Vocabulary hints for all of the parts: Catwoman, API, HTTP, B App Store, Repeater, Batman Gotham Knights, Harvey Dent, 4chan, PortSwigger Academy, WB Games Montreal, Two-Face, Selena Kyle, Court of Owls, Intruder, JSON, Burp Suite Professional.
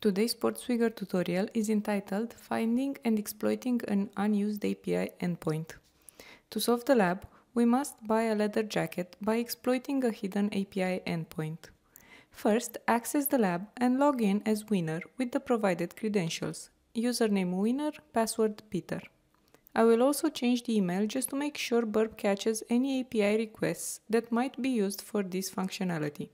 Today's PortSwigger tutorial is entitled Finding and Exploiting an Unused API Endpoint. To solve the lab, we must buy a leather jacket by exploiting a hidden API endpoint. First, access the lab and log in as winner with the provided credentials, username winner, password Peter. I will also change the email just to make sure Burp catches any API requests that might be used for this functionality.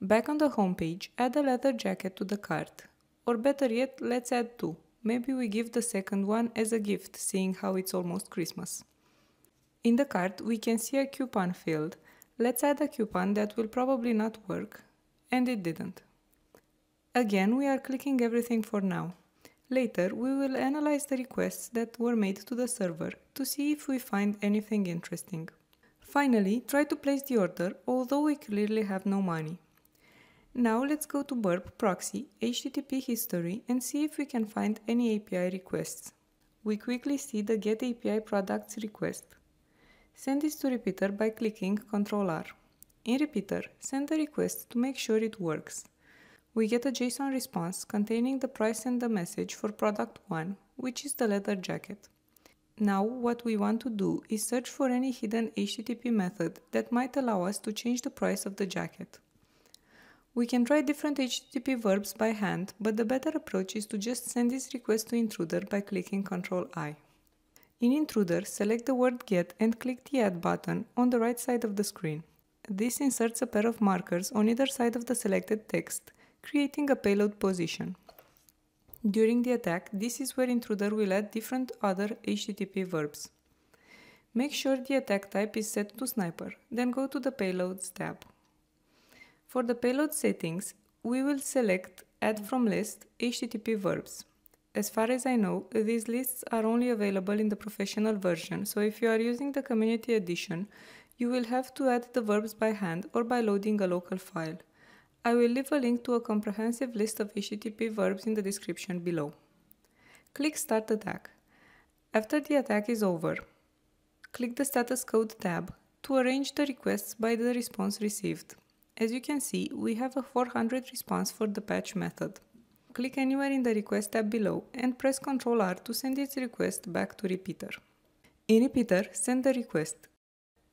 Back on the homepage, add a leather jacket to the cart. Or better yet, let's add two. Maybe we give the second one as a gift, seeing how it's almost Christmas. In the cart, we can see a coupon field. Let's add a coupon that will probably not work, and it didn't. Again, we are clicking everything for now. Later, we will analyze the requests that were made to the server to see if we find anything interesting. Finally, try to place the order, although we clearly have no money. Now let's go to Burp Proxy, HTTP History, and see if we can find any API requests. We quickly see the Get API Products request. Send this to Repeater by clicking Ctrl-R. In Repeater, send the request to make sure it works. We get a JSON response containing the price and the message for product 1, which is the leather jacket. Now what we want to do is search for any hidden HTTP method that might allow us to change the price of the jacket. We can try different HTTP verbs by hand, but the better approach is to just send this request to Intruder by clicking Ctrl-I. In Intruder, select the word Get and click the Add button on the right side of the screen. This inserts a pair of markers on either side of the selected text, creating a payload position. During the attack, this is where Intruder will add different other HTTP verbs. Make sure the attack type is set to Sniper, then go to the Payloads tab. For the payload settings, we will select Add from List HTTP verbs. As far as I know, these lists are only available in the professional version, so if you are using the community edition, you will have to add the verbs by hand or by loading a local file. I will leave a link to a comprehensive list of HTTP verbs in the description below. Click Start Attack. After the attack is over, click the Status Code tab to arrange the requests by the response received. As you can see, we have a 400 response for the patch method. Click anywhere in the request tab below and press Ctrl-R to send its request back to Repeater. In Repeater, send the request.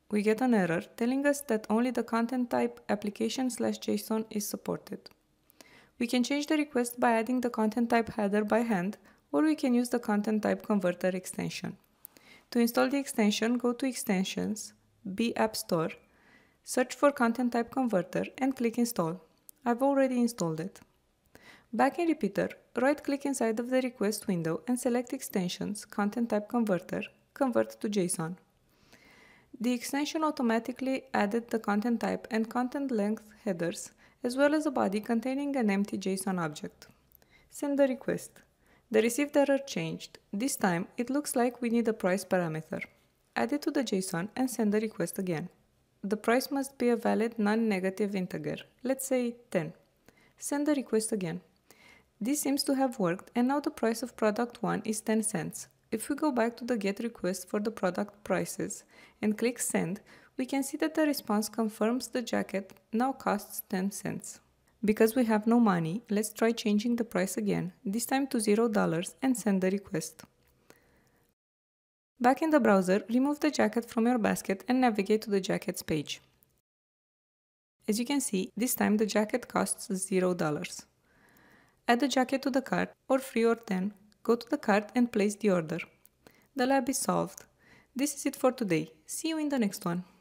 We get an error telling us that only the content type application/json is supported. We can change the request by adding the content type header by hand, or we can use the content type converter extension. To install the extension, go to Extensions, B App Store, search for Content Type Converter and click Install. I've already installed it. Back in Repeater, right-click inside of the request window and select Extensions, Content Type Converter, Convert to JSON. The extension automatically added the content type and content length headers, as well as a body containing an empty JSON object. Send the request. The received error changed. This time, it looks like we need a price parameter. Add it to the JSON and send the request again. The price must be a valid non-negative integer, let's say 10. Send the request again. This seems to have worked, and now the price of product 1 is 10 cents. If we go back to the get request for the product prices and click send, we can see that the response confirms the jacket now costs 10 cents. Because we have no money, let's try changing the price again, this time to $0 and send the request. Back in the browser, remove the jacket from your basket and navigate to the jackets page. As you can see, this time the jacket costs $0. Add the jacket to the cart, or free or 10, go to the cart and place the order. The lab is solved. This is it for today. See you in the next one.